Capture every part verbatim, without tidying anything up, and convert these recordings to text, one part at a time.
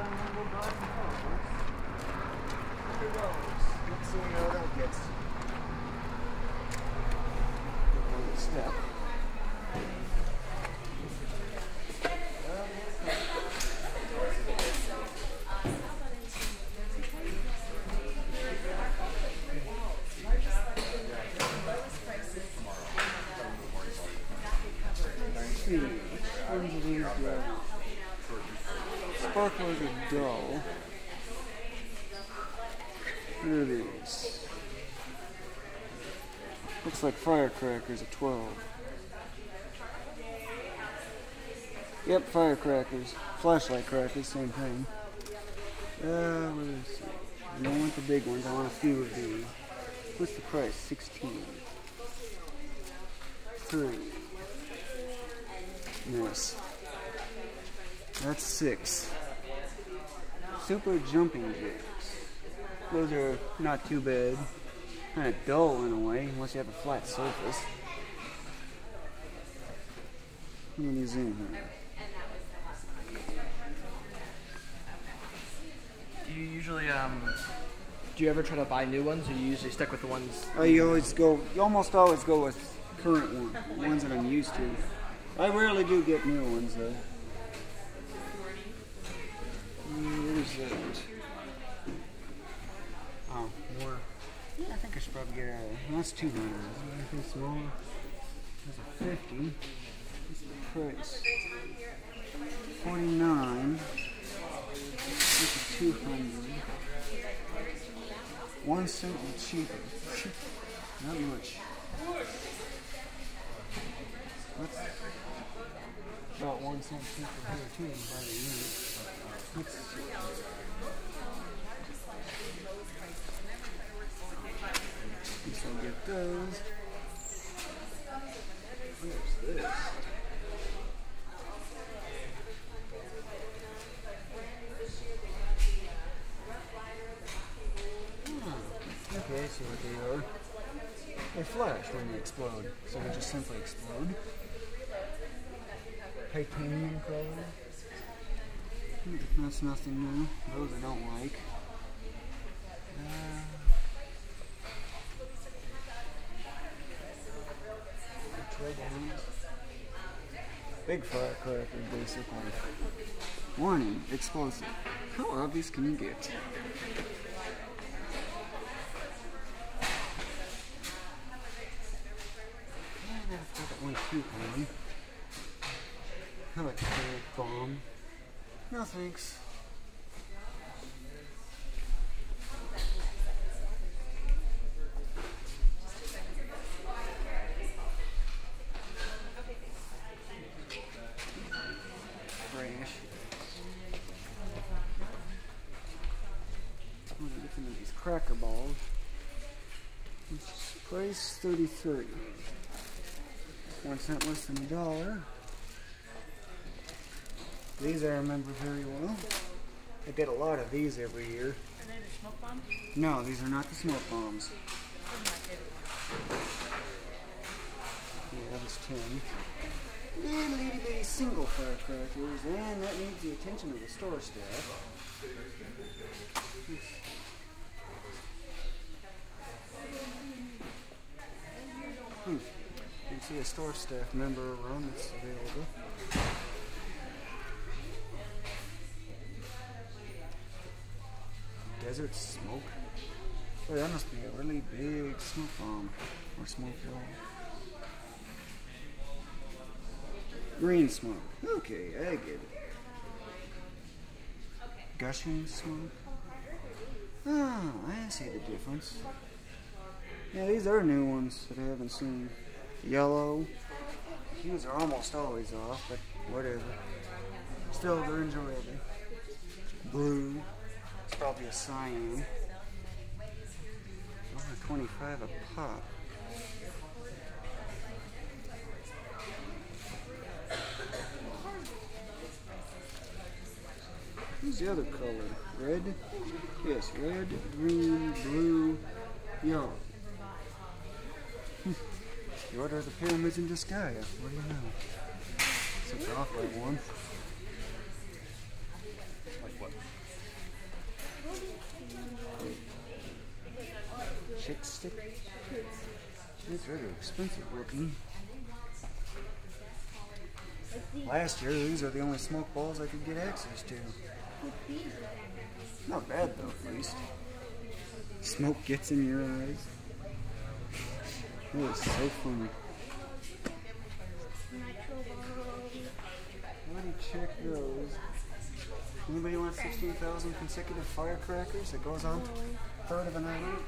Let's see how that gets. One step. Let's see, which ones of these do I? Sparklers are dull. Here it is. Looks like firecrackers at twelve. Yep, firecrackers. Flashlight crackers, same thing. Uh, what is it? I don't want the big ones, I want a few of these. What's the price? sixteen. three. Yes. That's six. Super jumping jig. Those are not too bad. Kind of dull in a way, unless you have a flat surface. How many is in here? Do you usually, um, do you ever try to buy new ones, or do you usually stick with the ones? Oh, you always go, you almost always go with current ones, ones that I'm used to. I rarely do get new ones, though. What is that? Oh, more. I think I should probably get a. That's two hundred. Anything smaller? That's a fifty. What's the price? Forty-nine. That's a two hundred. One cent cheaper. Not much. That's about one cent cheaper here too. By the unit. Let's see. So I'll get those. Where's this? Hmm. Okay, I see what they are. They flash when they explode, so they just simply explode. Titanium color. Hmm, that's nothing new. Those I don't like. Uh, Big firecracker, basically. Warning, explosive. How obvious can you get? How about a bomb? No thanks. Cracker balls. Price thirty-three. One cent less than a dollar. These I remember very well. I get a lot of these every year. Are they the smoke bombs? No, these are not the smoke bombs. Yeah, that was ten. Little itty bitty single firecrackers, and that needs the attention of the store staff. It's Hmm. You can see a store staff member around that's available. Desert smoke? Oh, that must be a really big smoke bomb or smoke bomb. Green smoke. Okay, I get it. Gushing smoke? Ah, I see the difference. Yeah, these are new ones that I haven't seen. Yellow. The hues are almost always off, but whatever. Still, they're enjoyable. Blue. It's probably a cyan. one twenty-five a pop. Who's the other color? Red? Yes, red, green, blue, yellow. The Order of the Pyramids in Disgaea. What do you know? Such an off-white one. Like what? plastic. It's rather expensive looking. Last year, these are the only smoke balls I could get access to. Not bad though, at least. Smoke gets in your eyes. Oh, it's so funny. Let me check those. Anybody want sixteen thousand consecutive firecrackers? It goes on third of an hour.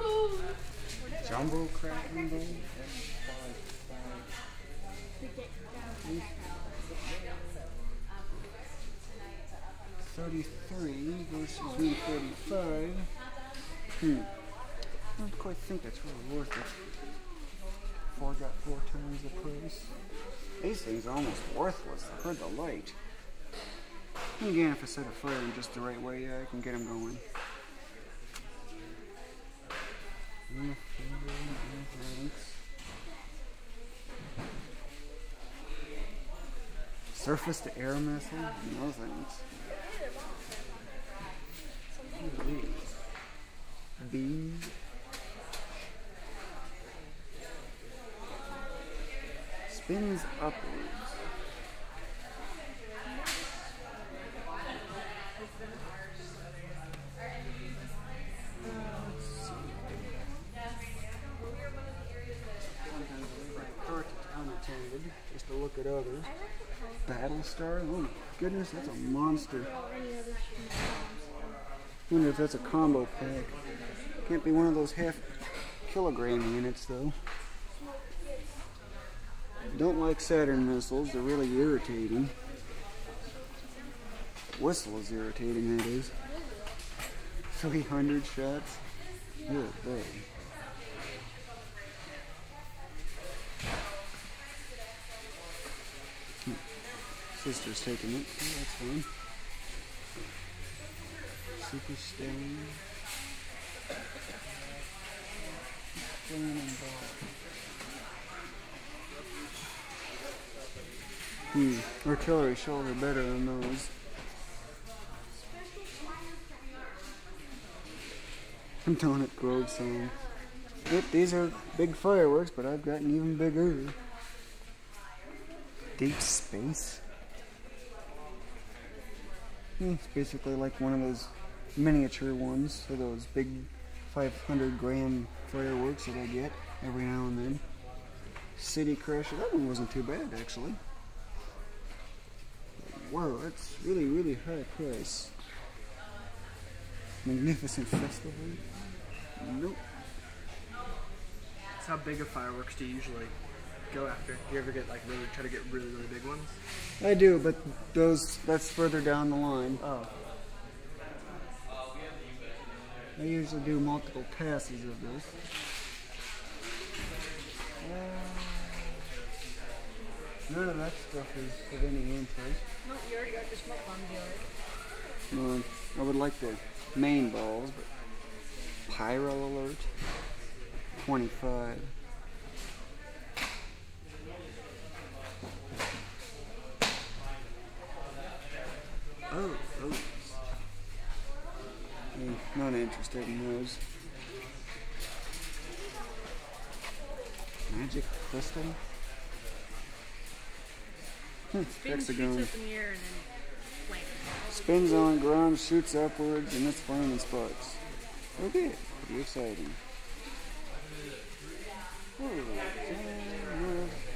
Jumbo cracking bowl. thirty-three versus one forty-five. Hmm. I don't quite think that's really worth it. Four got four times the price. These things are almost worthless. I heard the light. And again, if I set a fire in just the right way, yeah, I can get them going. Surface to air missile, no thanks. Bees. Spins upwards. Just to look at others. Battlestar? Oh my goodness, that's a monster. I wonder if that's a combo pack. Can't be one of those half kilogram units though. Don't like Saturn missiles, they're really irritating. Whistle is irritating, that is. three hundred shots. Good day. Sister's taking it. Oh, that's fine. Super stain. Burning ball. Hmm. Artillery shoulder better than those. I'm telling it, Grove song. Yep, these are big fireworks, but I've gotten even bigger. Deep space. It's basically like one of those miniature ones for those big five hundred gram fireworks that I get every now and then. City Crasher, that one wasn't too bad actually. Wow, that's really, really high price. Magnificent Festival? Nope. So how big of fireworks do you usually go after? Do you ever get like really try to get really, really big ones? I do, but those, that's further down the line. Oh. I usually do multiple passes of this. Uh, none of that stuff is of any interest. No, you already got your smoke bomb dealer. I would like the main balls, but pyro alert, twenty-five. Oh, oh. I'm not interested in those. Magic crystal? Hmm, hexagon. Spins on ground, shoots upwards, and it's flaming sparks. Okay, pretty exciting. Oh, okay.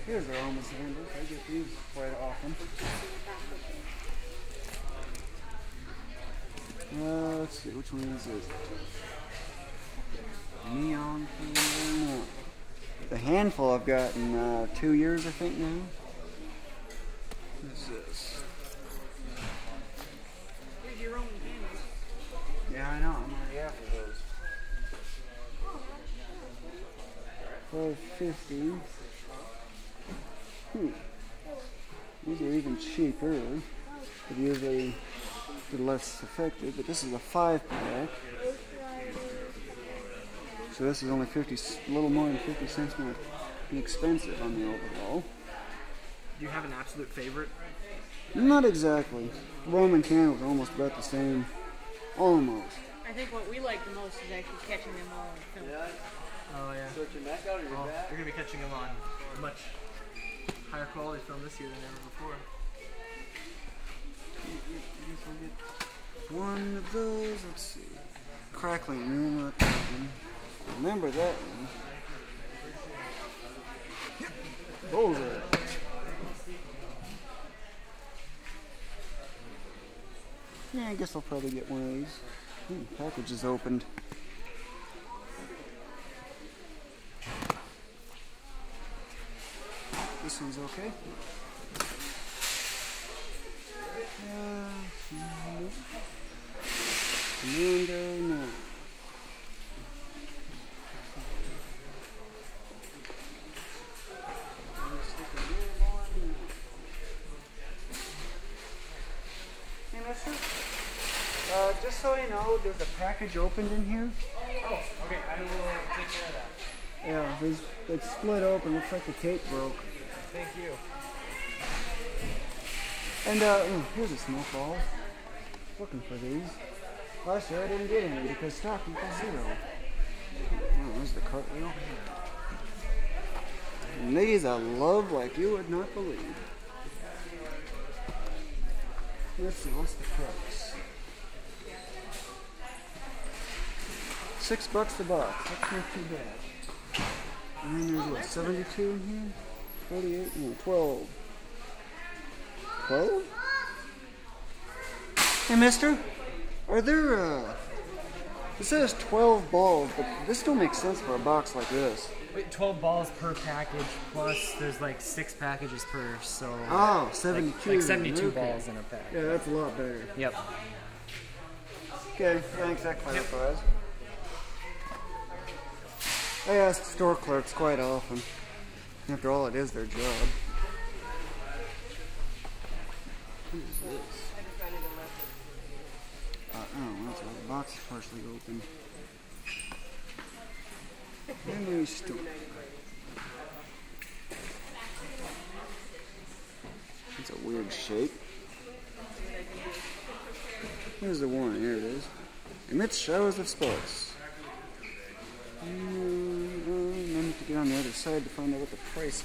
Here's our almost handles. I get these quite often. Uh, let's see, which one is this? Neon. The handful I've got in uh, two years, I think, now. What is this? There's your own candles. Yeah, I know. I'm already after those. Five fifty. Hmm. These are even cheaper. But usually less effective, but this is a five pack, so this is only fifty, a little more than fifty cents more expensive on the overall. Do you have an absolute favorite? Not exactly. Roman candles are almost about the same, almost. I think what we like the most is actually catching them all in film. Oh, yeah. Searching back out or your oh, back? You're going to be catching them on much higher quality film this year than ever before. One of those, let's see. Crackling Rumor. Remember that one. Those are. Yeah, I guess I'll probably get one of these. Hmm, package is opened. This one's okay. Uh, nope. Commando, no. Hey, mister. Uh, just so you know, there's a package opened in here. Oh, okay. I will take care of that. Yeah, there's, it's split open. Looks like the tape broke. Thank you. And uh, here's a snowfall. Looking for these. Last year I didn't get any because stock equals zero. Oh, there's the cartwheel. And these I love like you would not believe. Let's see, what's the price? Six bucks a box. That's not too bad. And then there's what, seventy-two in here? forty-eight? No, twelve. twelve? Hey, mister, are there, uh, it says twelve balls, but this don't make sense for a box like this. Wait, twelve balls per package, plus there's like six packages per, so. Oh, seventy-two. Like, like seventy-two okay. balls in a pack. Yeah, that's a lot better. Yep. Okay, thanks, that clarifies. Yep. I ask store clerks quite often. After all, it is their job. What is this? Uh, I don't know, that's all. The box is partially open. Memory store. It's a weird shape. Here's the one, here it is. Emits showers of sparks. And I need to get on the other side to find out what the price is.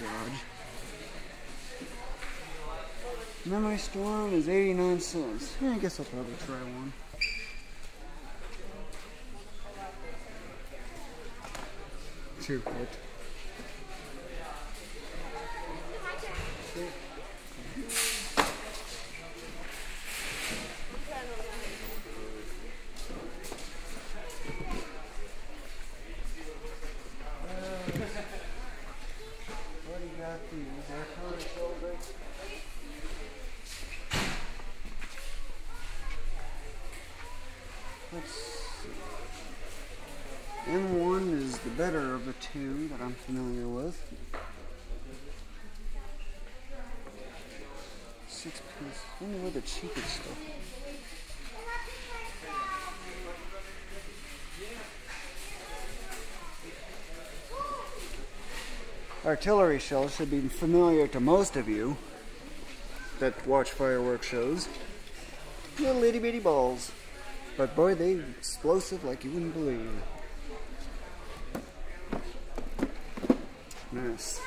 Dodge. Memory Storm is eighty-nine cents. Yeah, I guess I'll probably try one. Two pit. What do you got these? They're kind of shoulder. Let's see. M one is the better of the two that I'm familiar with. Six piece. I wonder where the cheapest stuff is. Artillery shells should be familiar to most of you that watch fireworks shows. Little itty bitty balls. But boy, they explosive like you wouldn't believe. Nice.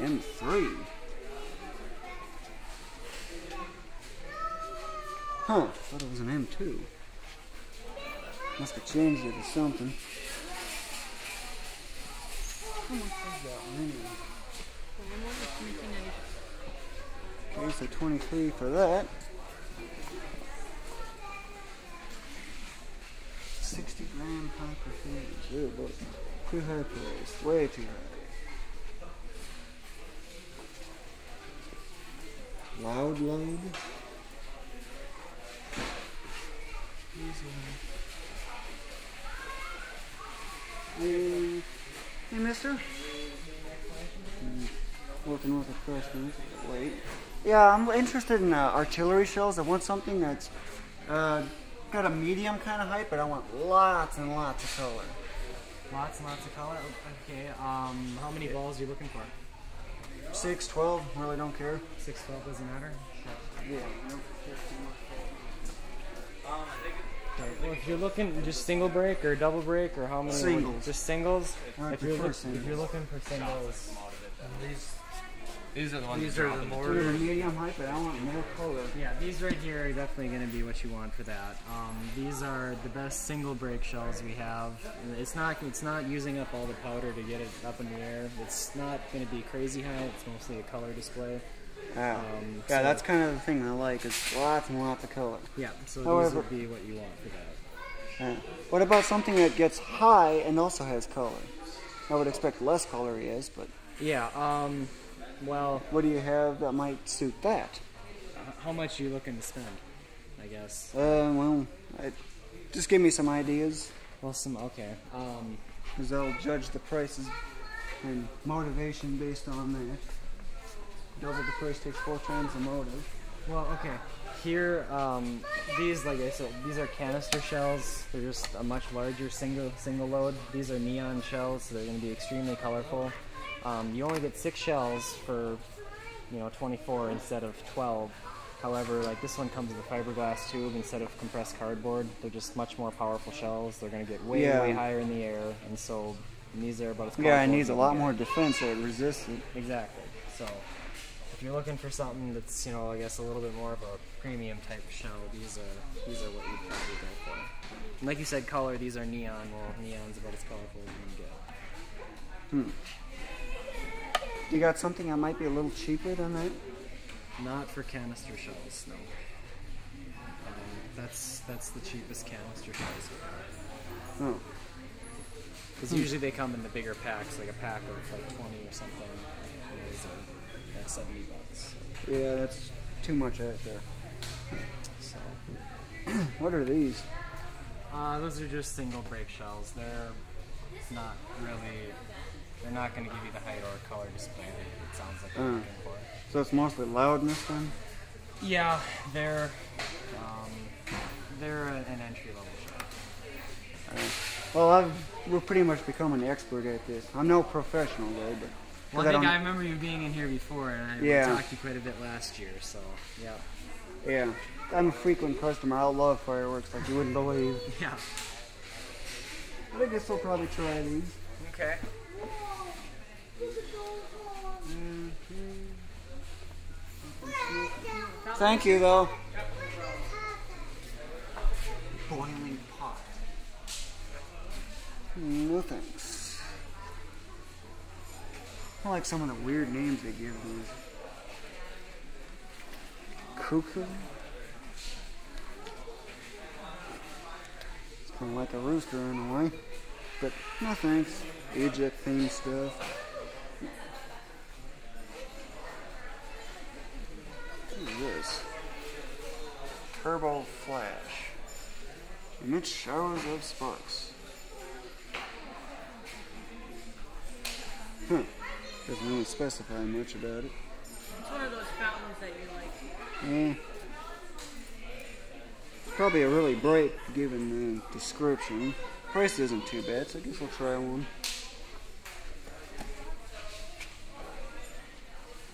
M three. Huh, thought it was an M two. Must have changed it or something. How much is that one anyway? Okay, so twenty-three for that. sixty gram high percentage. Ooh, boy. Too high priced. Way too high. Loud load. Hey, hey mister? Mm. Working with a freshman. Wait. Yeah, I'm interested in uh, artillery shells. I want something that's uh, got a medium kind of height, but I want lots and lots of color. Lots and lots of color? Okay, um, how many balls are you looking for? six, twelve, really don't care. six, twelve doesn't matter? Yeah, no. Well, if you're looking just single break or double break or how many? Singles. Just singles? I if, you're look, singles. If you're looking for singles. And these, these are the ones these that are the more medium height, but I want more color. Yeah, these right here are definitely going to be what you want for that. Um, these are the best single break shells we have. And it's not it's not using up all the powder to get it up in the air. It's not going to be crazy high. It's mostly a color display. Wow. Um, yeah, so that's kind of the thing I like, is lots and lots of color. Yeah, so However, these would be what you want for that. Yeah. What about something that gets high and also has color? I would expect less color, yes, but... Yeah, um, well... What do you have that might suit that? How much are you looking to spend, I guess? Uh, well, I, just give me some ideas. Well, some, okay. Um... Because I'll judge the prices and motivation based on that. Double the price takes four times the motive. Well, okay. Here, um, these, like I said, these are canister shells. They're just a much larger single single load. These are neon shells, so they're going to be extremely colorful. Um, you only get six shells for, you know, twenty-four instead of twelve. However, like this one comes with a fiberglass tube instead of compressed cardboard. They're just much more powerful shells. They're going to get way, yeah. way higher in the air, and so and these are about as powerful. Yeah, it needs a lot more defense, so it resists it. Exactly. So. If you're looking for something that's, you know, I guess a little bit more of a premium type shell, these are these are what you'd probably go for. Like you said, color. These are neon. Well, neon's about as colorful as you can get. Hmm. You got something that might be a little cheaper than that? Not for canister shells, no. Um, that's that's the cheapest canister shells we have. Oh. Because hmm. usually they come in the bigger packs, like a pack of like twenty or something. That's seventy bucks. Yeah, that's too much out there. So, what are these? Uh, those are just single break shells. They're not really. They're not going to give you the height or color display that it sounds like you're uh, looking for. So it's mostly loudness then. Yeah, they're um, they're an entry level shell. Uh, well, I've we're pretty much become an expert at this. I'm no professional though, but. Well, I think I, I remember you being in here before, and I yeah. talked to you quite a bit last year, so, yeah. Yeah. I'm a frequent customer. I love fireworks like you wouldn't believe. Yeah. I guess we'll probably try these. Okay. Mm-hmm. Thank you, though. Boiling pot. No thanks. I like some of the weird names they give these. Cuckoo? It's kind of like a rooster in a way. But no thanks. Egypt themed stuff. What is this? Turbo Flash. Emit showers of sparks. Hmm. Doesn't really specify much about it. It's one of those fat ones that you like. Eh. It's probably a really bright given the description. Price isn't too bad, so I guess I'll try one.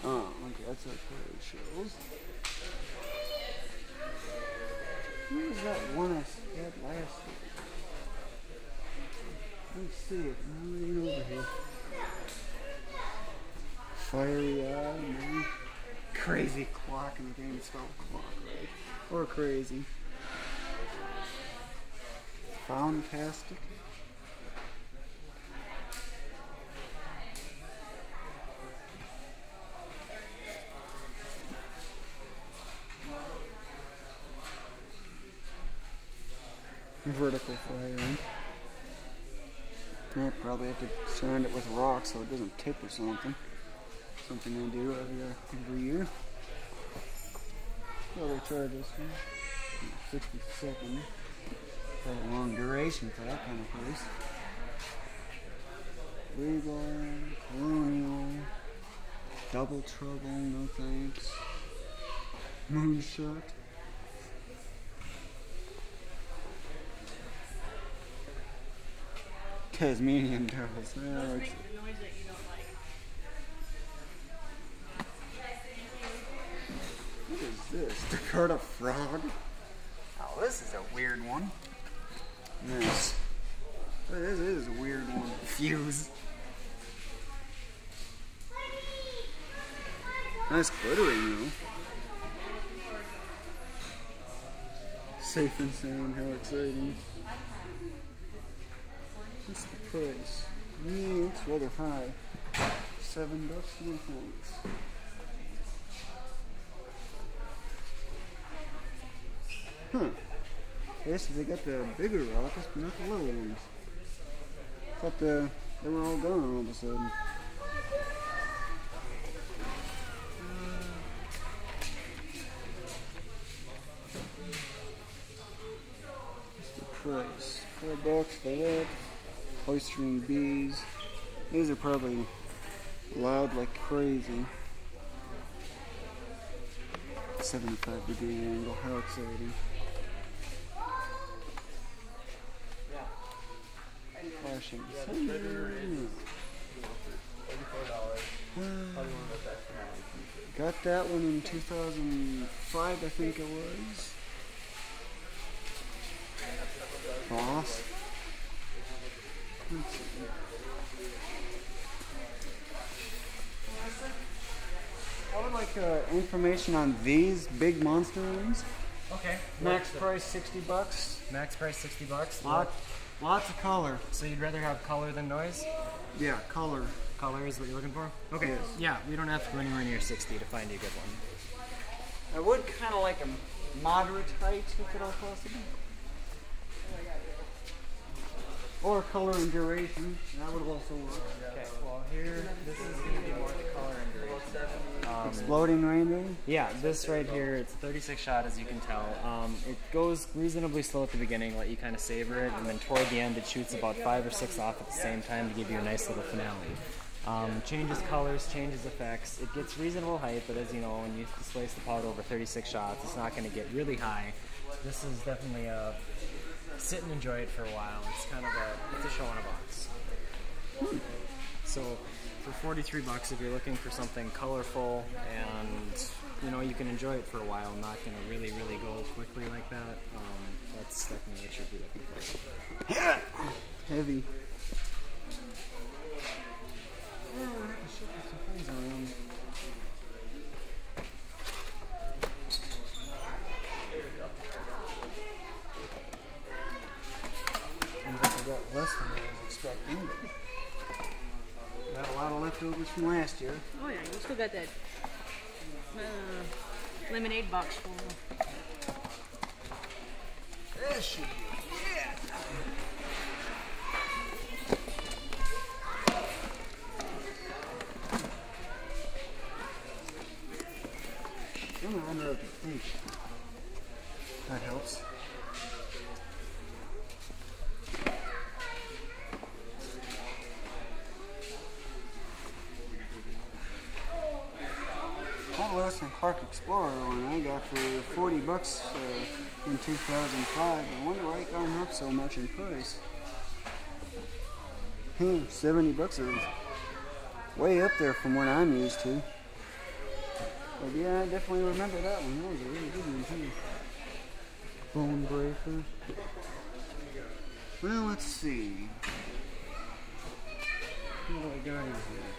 Oh, okay, that's like those shells. Where was that one I had last week? Let's see it. No, it ain't over here. Fiery eye, man. Crazy clock in the game. It's called clock, right? Or crazy. Foundtastic. Vertical firing. Yeah, probably have to surround it with rocks so it doesn't tip or something. Something I do every, every year. Probably try this one. sixty seconds. Quite a long duration for that kind of place. Regal, Colonial, Double Trouble, no thanks. Moonshot. Tasmanian devils. That works. What is this? Dakota frog? Ow. Oh, this is a weird one. This, this is a weird one. Fuse. Nice glittering though. Safe and sound, how exciting. What's the price? Mm, it's rather high. Seven bucks and thanks. Huh. I guess they got the bigger rockets, but not the little ones. Thought the, they were all gone all of a sudden. Price. Four bucks for that. Hoistering bees. These are probably loud like crazy. seventy-five degree angle. How exciting. Flashing. Got that one in two thousand five, I think it was. Boss. I would like uh, information on these big monster ones. Okay. Max price sixty bucks. Max price sixty bucks. Lot, lots of color. So you'd rather have color than noise? Yeah, color. Color is what you're looking for. Okay. Yes. Yeah, we don't have to go anywhere near sixty to find you a good one. I would kind of like a moderate height, if at all possible. Or color and duration, that would also work. Okay, well here, this is going to be more the color and duration. Um, Exploding rain then? Yeah, this right here, it's a thirty-six shot as you can tell. Um, it goes reasonably slow at the beginning, let you kind of savor it, and then toward the end it shoots about five or six off at the same time to give you a nice little finale. Um, changes colors, changes effects, it gets reasonable height, but as you know, when you displace the powder over thirty-six shots, it's not going to get really high. This is definitely a... sit and enjoy it for a while. It's kind of a, it's a show on a box. Hmm. So for forty-three bucks, if you're looking for something colorful and you know you can enjoy it for a while, not gonna really really go quickly like that, um, that's definitely what you'd be looking for. Heavy. Less than I was expecting. Got a lot of leftovers from last year. Oh yeah, you still got that uh, lemonade box full. That should be it. I'm gonna run out of ink. That helps. Park Explorer one I got for forty bucks uh, in two thousand five. I wonder why it gone up so much in price. Hmm, seventy bucks is way up there from what I'm used to. But yeah, I definitely remember that one. That was a really good one too. Bone breaker. Well, let's see. What do I got in here?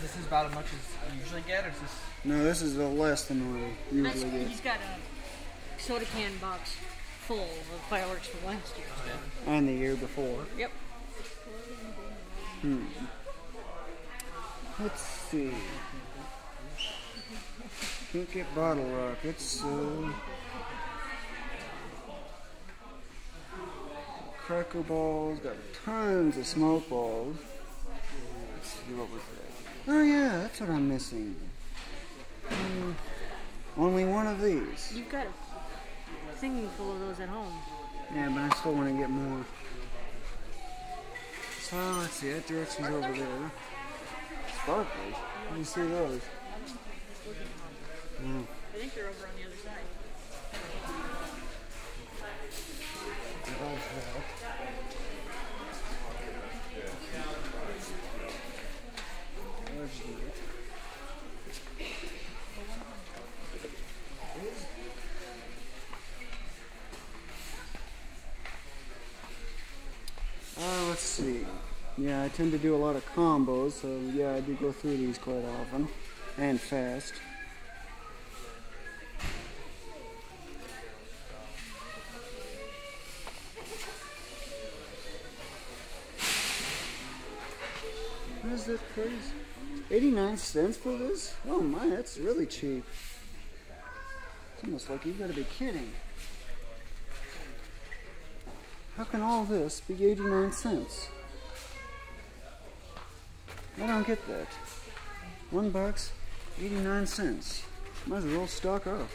Is this about as much as you usually get, or is this? No, this is less than what I usually get. He's got a soda can box full of fireworks from last year. Yeah. And the year before. Yep. Hmm. Let's see. Can't get bottle rockets, so... Cracker balls, got tons of smoke balls. Let's see what was that. Oh yeah, that's what I'm missing. Um, only one of these. You've got a thing full of those at home. Yeah, but I still want to get more. So let's see, that direction's over there. Sparkly. Let me see those. Mm. I think they're over on the other side. Thank you. let's see. Yeah, I tend to do a lot of combos, so yeah, I do go through these quite often and fast. What is that price? eighty-nine cents for this? Oh my, that's really cheap. It's almost like you've got to be kidding. How can all this be eighty-nine cents? I don't get that. One box, eighty-nine cents. Might as well stock up.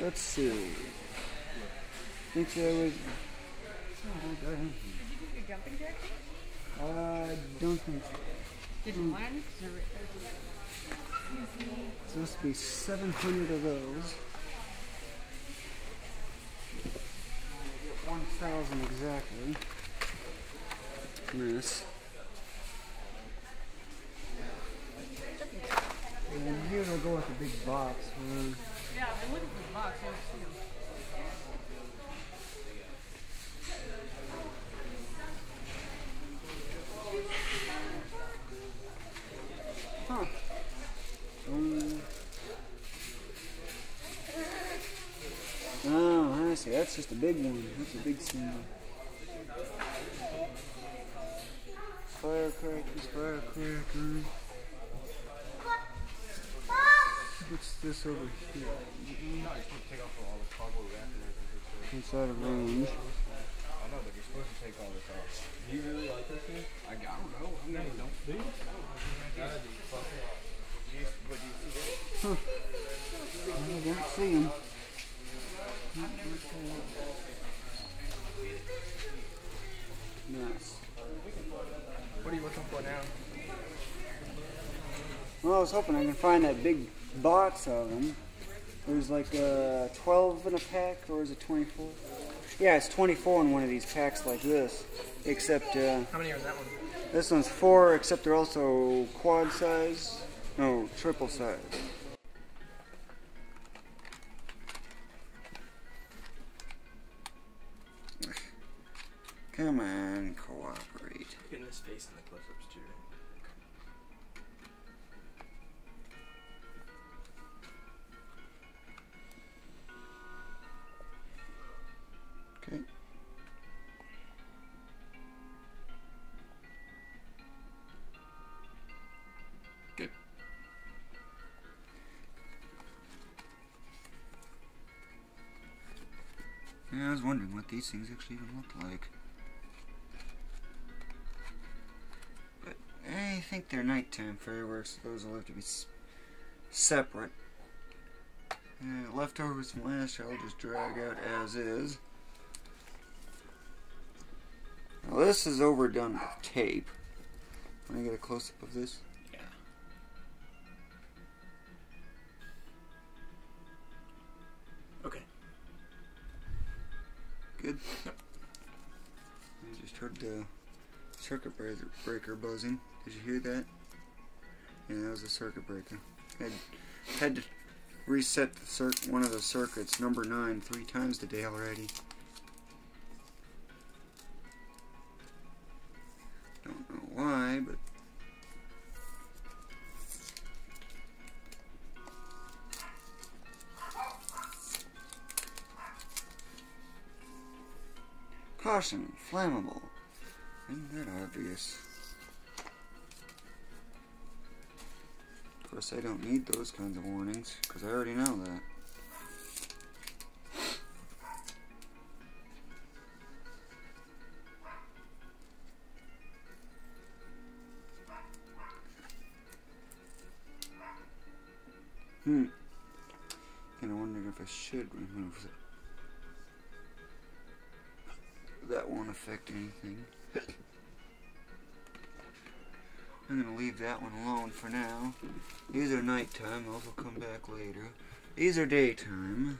Let's see. I think there was. Oh, I do jumping jack? I don't think so. Did mm. one? There must be seven hundred of those. one thousand exactly. Nice. And here they'll go with the big box. Right? Yeah, I'm looking for the box. Huh. Um. Oh, I see. That's just a big one. That's a big single. Firecrackers, firecracker. What's this over here? Inside of range. I know, but you're supposed to take all this off. Do you really like this thing? I don't know. I mean, don't do it. Huh. I don't see him. Nice. What are you looking for now? Well, I was hoping I could find that big box of them. There's like a twelve in a pack, or is it twenty-four? Yeah, it's twenty-four in one of these packs like this, except... Uh, How many are in that one? This one's four, except they're also quad size. No, triple size. Come on, cooperate. Look at this face in the close-ups too. Okay. Good. Yeah, I was wondering what these things actually even look like. But I think they're nighttime fireworks. Those will have to be s separate. Uh, leftovers from last I'll just drag out as is. Now this is overdone with tape. Let me get a close-up of this. Yeah. Okay. Good. Yep. I just heard the circuit breaker buzzing. Did you hear that? Yeah, that was a circuit breaker. I had to reset the cir one of the circuits, number nine, three times today already. Why, but caution, flammable. Isn't that obvious? Of course, I don't need those kinds of warnings because I already know that. Hmm. And I wonder if I should remove that. That won't affect anything. I'm gonna leave that one alone for now. These are nighttime, those will come back later. These are daytime.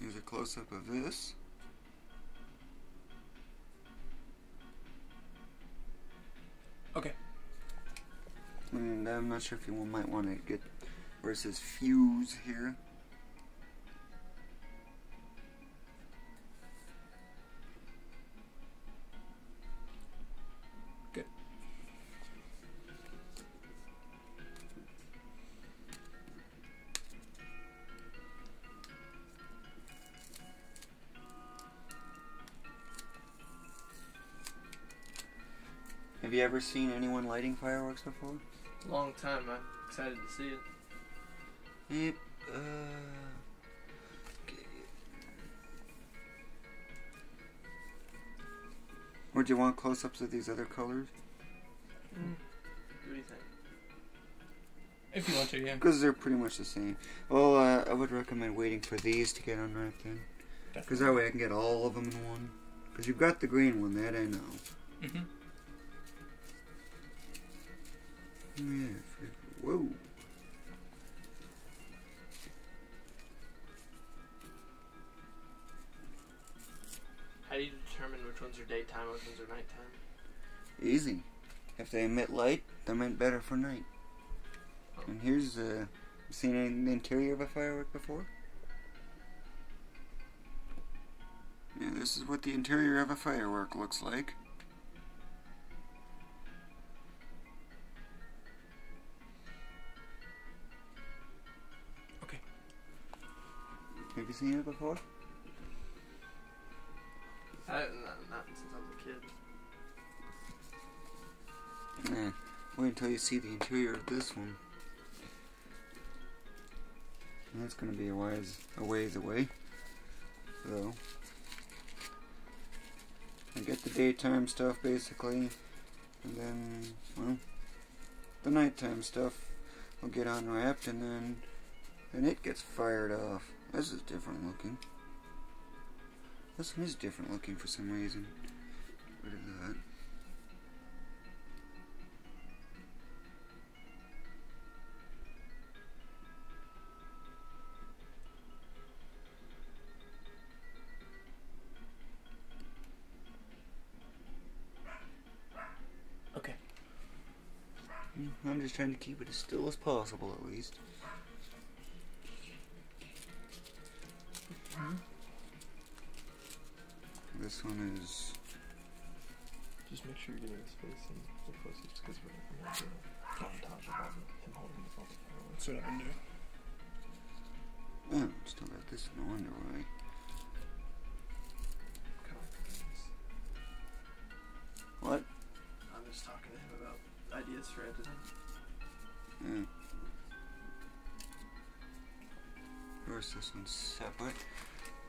Here's a close-up of this. Okay. And I'm not sure if you might want to get where it says fuse here. Good. Have you ever seen anyone lighting fireworks before? Long time. I'm excited to see it. Yep. Uh, okay. Or do you want close-ups of these other colors? Mm. What do you think? If you want to, yeah. Because they're pretty much the same. Well, uh, I would recommend waiting for these to get unwrapped in. Because that way I can get all of them in one. Because you've got the green one, that I know. Mm-hmm. Yeah, whoa. How do you determine which ones are daytime, which ones are nighttime? Easy. If they emit light, they're meant better for night. Oh. And here's, uh, seen in the interior of a firework before? Yeah, this is what the interior of a firework looks like. Have you seen it before? I haven't, not since I was a kid. Nah, wait until you see the interior of this one. And that's going to be a ways, a ways away. So, I get the daytime stuff basically, and then, well, the nighttime stuff will get unwrapped, and then, and it gets fired off. This is different looking. This one is different looking for some reason. Get rid of that. Okay. I'm just trying to keep it as still as possible, at least. This one is. Just make sure you get in his face and get close just because we're going to have a montage about him holding the phone. That's what I've been doing. Oh, still got this, no wonder why. What? I'm just talking to him about ideas for editing. Yeah. First, this one's separate.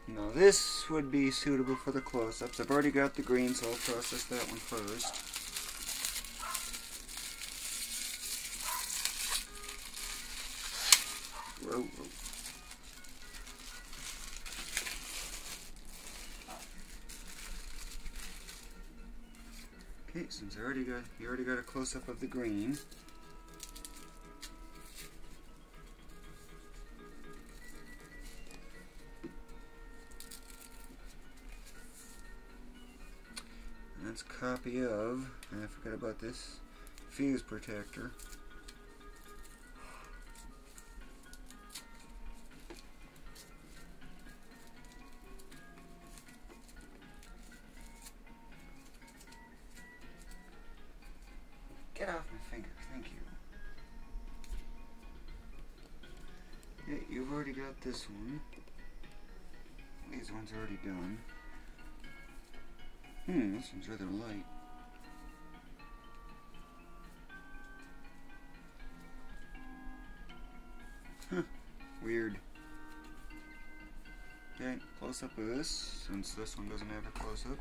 Now this would be suitable for the close-ups. I've already got the green, so I'll process that one first. Whoa, whoa. Okay, since I already got you already got a close-up of the green. Copy of, and I forgot about this, fuse protector. Get off my finger, thank you. Yeah, you've already got this one. These ones are already done. Hmm, this one's rather light. Huh, weird. Okay, close up of this, since this one doesn't have a close up.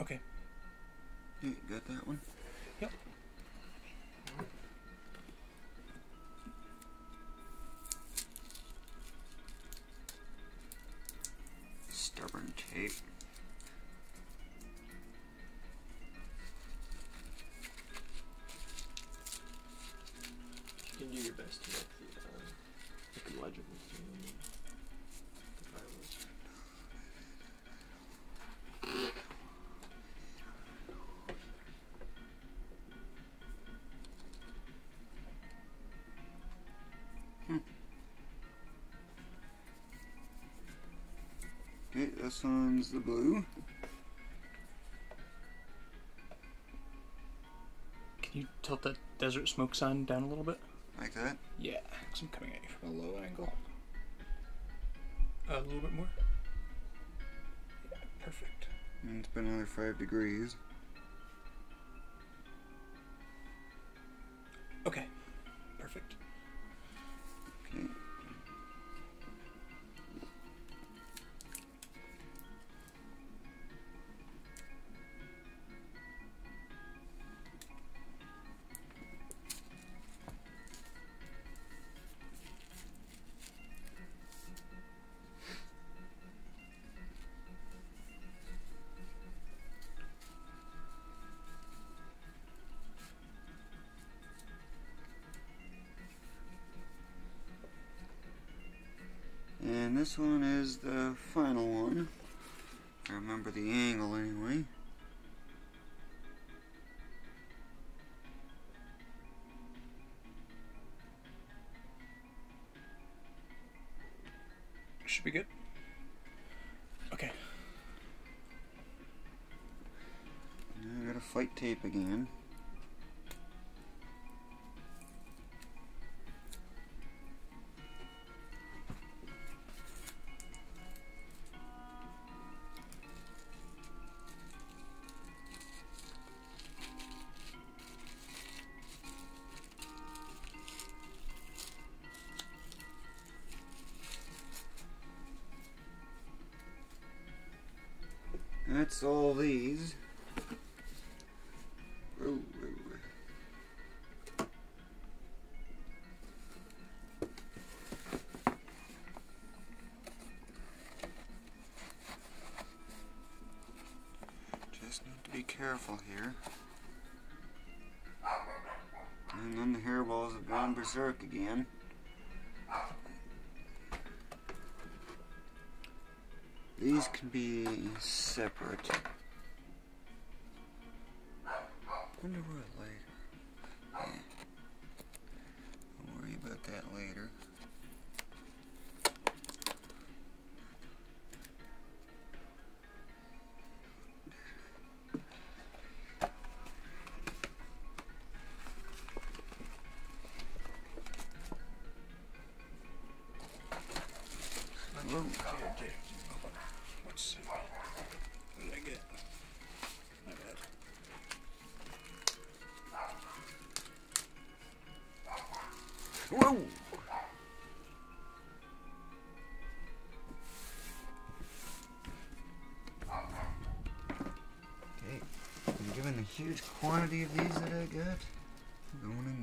Okay. Yeah, you got that one? Yep. Stubborn tape. You can do your best to make the, uh, make it legible. The fireworks. Okay, this one's the blue. Can you tilt that desert smoke sign down a little bit? Like that? Yeah, because I'm coming at you from a low angle. A little bit more. Yeah, perfect. And it's been another five degrees. Okay, perfect. Okay. And this one is the final one. I remember the angle anyway. Should be good. Okay. Now I gotta flight tape again. That's all these. Ooh, ooh. Just need to be careful here. And then the hairballs have gone berserk again. These can be separate. Wonder where later. Yeah. Don't worry about that later. Whoa! Okay, and given the huge quantity of these that I got, going in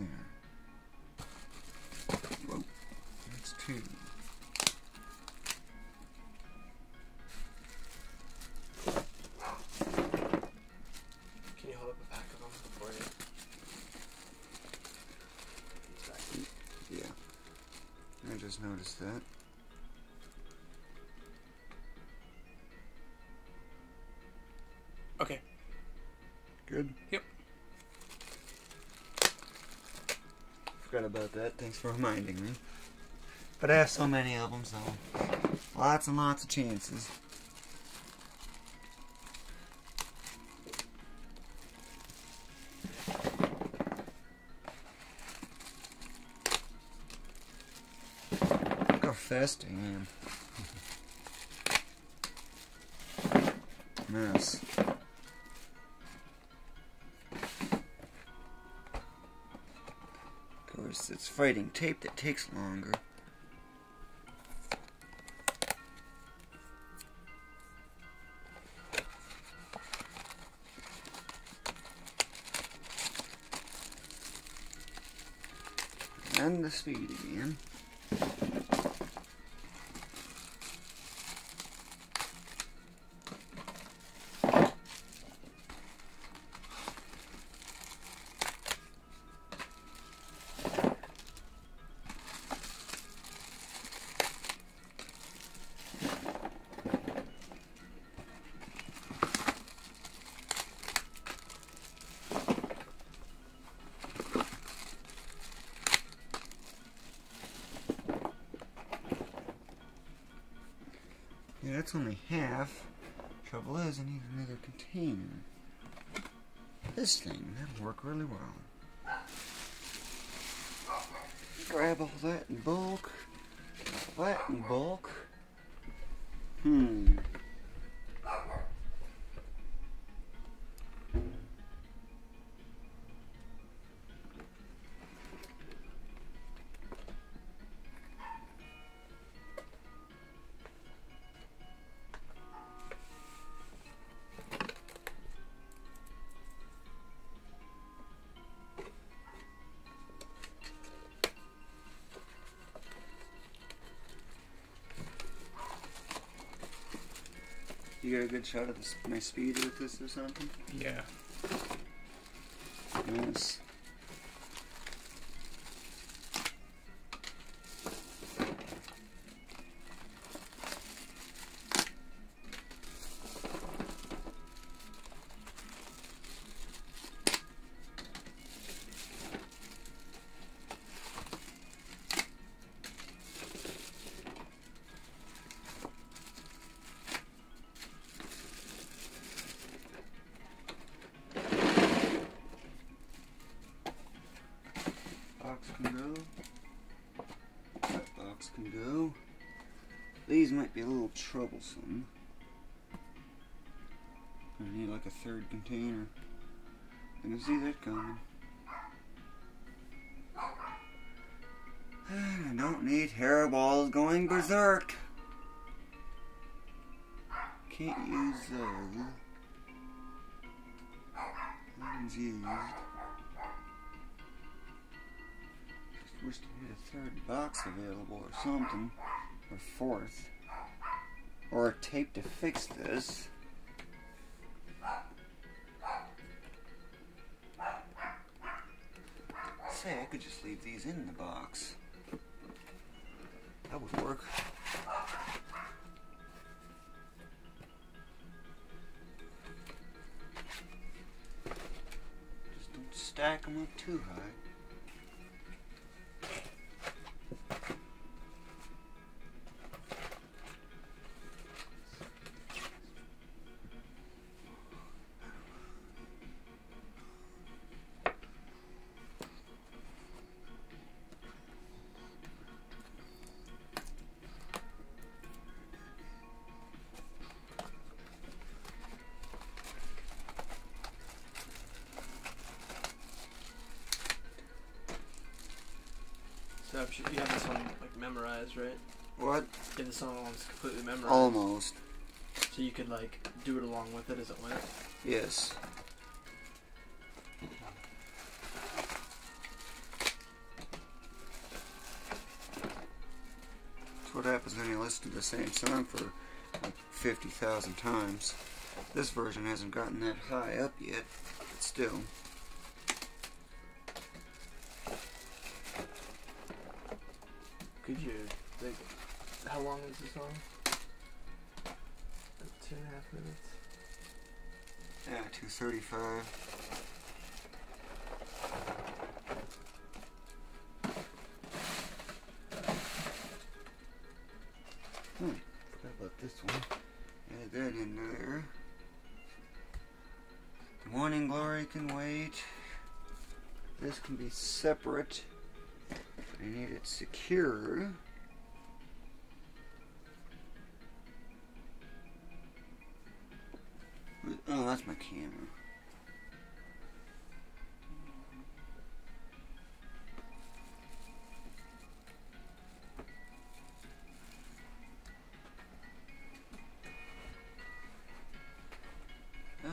there. Whoa, that's two. Just noticed that. Okay. Good? Yep. Forgot about that. Thanks for reminding me. But I have so many of them, so lots and lots of chances. Fast I am. Mess. Of course, it's fighting tape that takes longer. And the speed again. Yeah, that's only half. Trouble is, I need another container. This thing, that'll work really well. Grab all that in bulk. All that in bulk. Hmm. You got a good shot at this, my speed with this or something? Yeah. Nice. Go. These might be a little troublesome. I need like a third container. I can see that coming. And I don't need hairballs going berserk. Can't use those. That one's used. Wish to get a third box available or something, or fourth, or a tape to fix this. Say, I could just leave these in the box. That would work. Just don't stack them up too high. So you have this one like memorized, right? What? You have this song almost completely memorized. Almost. So you could like do it along with it as it went? Yes. That's what happens when you listen to the same song for like fifty thousand times. This version hasn't gotten that high up yet, but still. Could you, like, how long is the song? Like two and a half minutes? Yeah, two thirty-five. Hmm, forgot about this one. Add that in there. The Morning Glory can wait. This can be separate. I need it secure. Oh, that's my camera. Uh,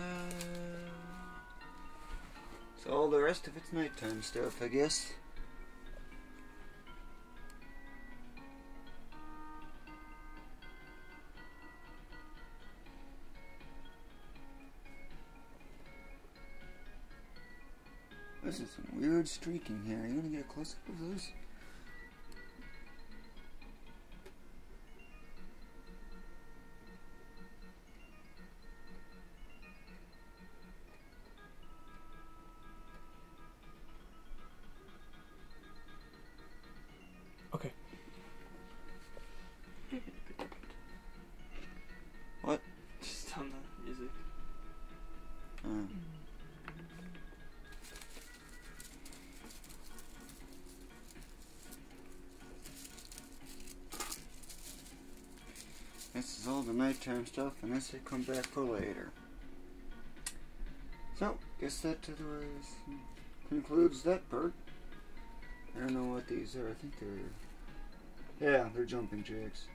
so all the rest of it's nighttime stuff, I guess. This is some weird streaking here. Are you gonna get a close up of this? Okay. all the nighttime stuff, and this would come back for later. So, guess that concludes that part. I don't know what these are. I think they're... yeah, they're jumping jacks.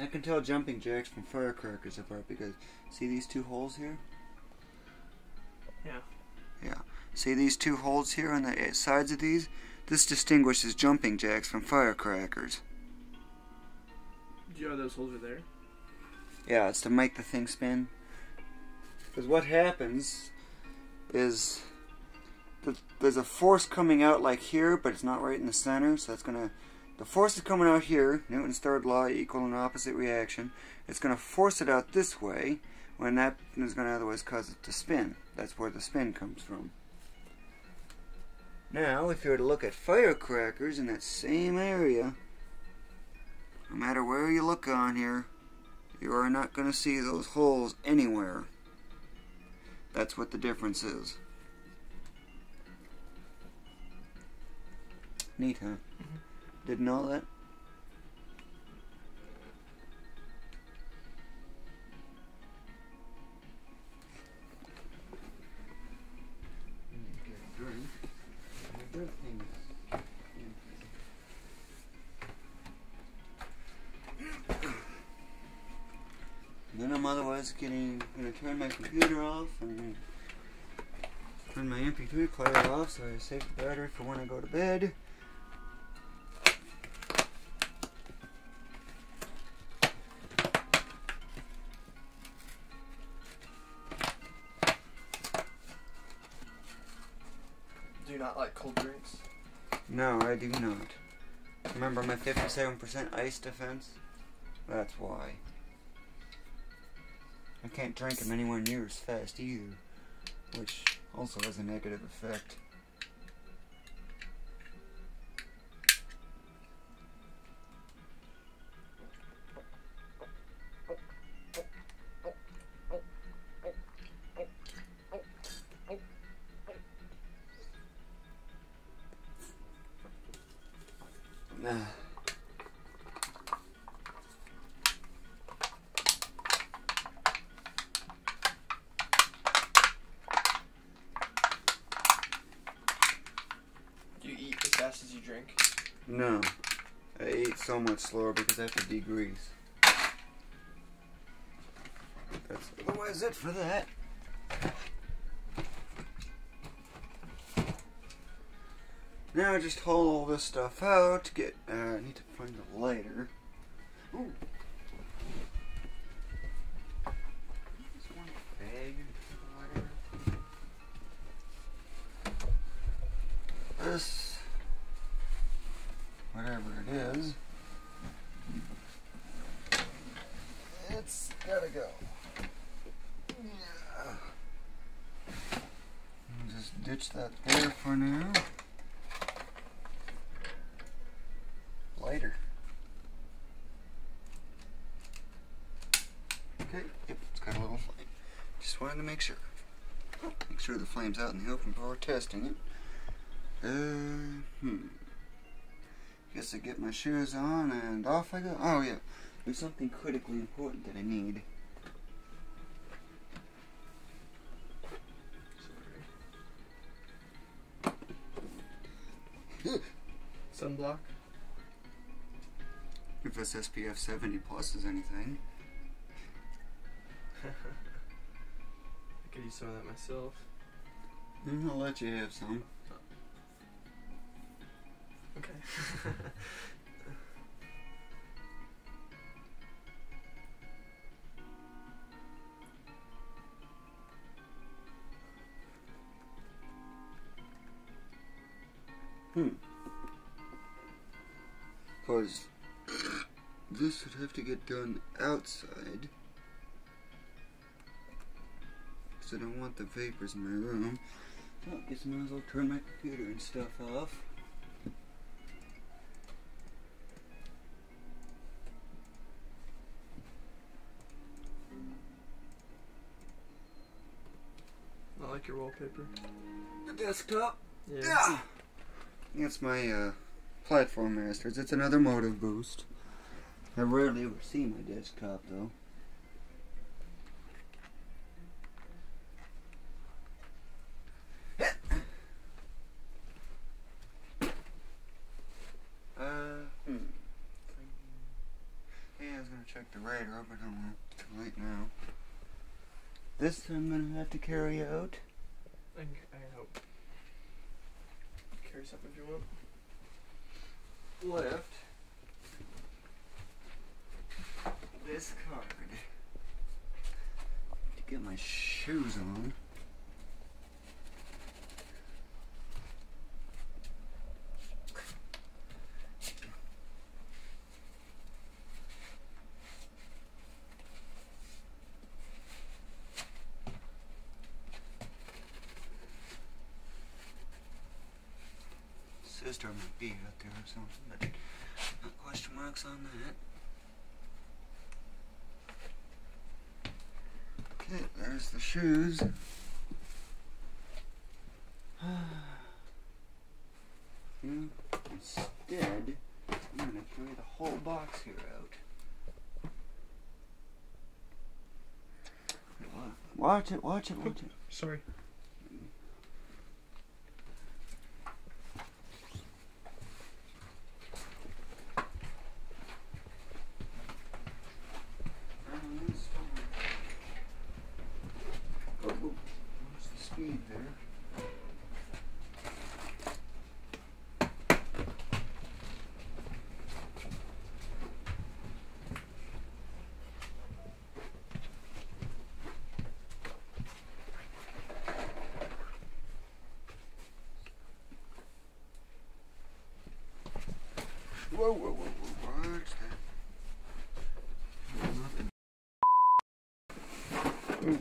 I can tell jumping jacks from firecrackers apart because... see these two holes here? Yeah. Yeah. See these two holes here on the sides of these? This distinguishes jumping jacks from firecrackers. Do you know those holes are there? Yeah, it's to make the thing spin. Because what happens is that there's a force coming out like here, but it's not right in the center, so that's gonna... the force is coming out here, Newton's third law, equal and opposite reaction. It's gonna force it out this way, when that is gonna otherwise cause it to spin. That's where the spin comes from. Now, if you were to look at firecrackers in that same area, no matter where you look on here, you are not going to see those holes anywhere. That's what the difference is. Neat, huh? Mm-hmm. Didn't know that? Then I'm otherwise getting, going to turn my computer off and turn my M P three player off so I save the battery for when I go to bed. Do you not like cold drinks? No, I do not. Remember my fifty-seven percent ice defense? That's why. I can't drink them anywhere near as fast either, which also has a negative effect. No, I eat so much slower because I have to degrease. That's otherwise it for that. Now I just haul all this stuff out. Get uh, I need to find a lighter. Ooh. That there for now. Lighter. Okay, yep, it's got a little flame. Just wanted to make sure. Make sure the flame's out in the open before testing it. Uh, hmm. Guess I get my shoes on and off I go. Oh, yeah. There's something critically important that I need. Sunblock? If it's S P F seventy plus is anything. I could use some of that myself. Mm, I'll let you have some. Oh. Okay. hmm. Because this would have to get done outside, because I don't want the vapors in my room. So I guess I might as well turn my computer and stuff off. I like your wallpaper. The desktop? Yeah. yeah. That's my, uh... Platform Masters. It's another motive boost. I rarely ever see my desktop though. Check the radar, but I'm too late now. This I'm gonna have to carry out. I, I hope. Carry something if you want. Left. This card. To get my shoes on. Sister might be out there or something, but not question marks on that. Okay, there's the shoes. Now, instead, I'm going to carry the whole box here out. Watch it, watch it, watch it. Sorry. Whoa, whoa, whoa, whoa, watch that. Ooh.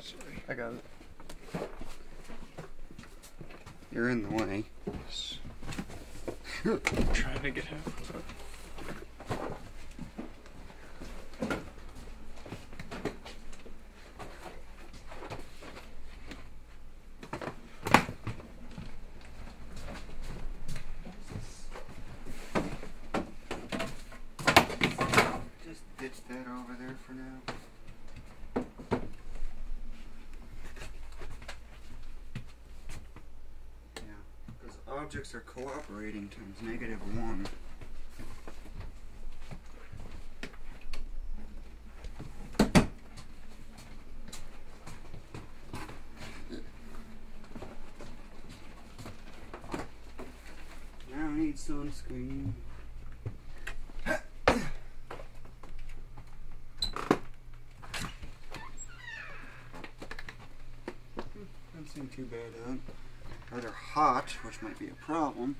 Sorry. I got it. You're in the way. I'm trying to get out. Objects are cooperating times negative one. Now I need sunscreen. Doesn't seem too bad, huh? Rather hot, which might be a problem,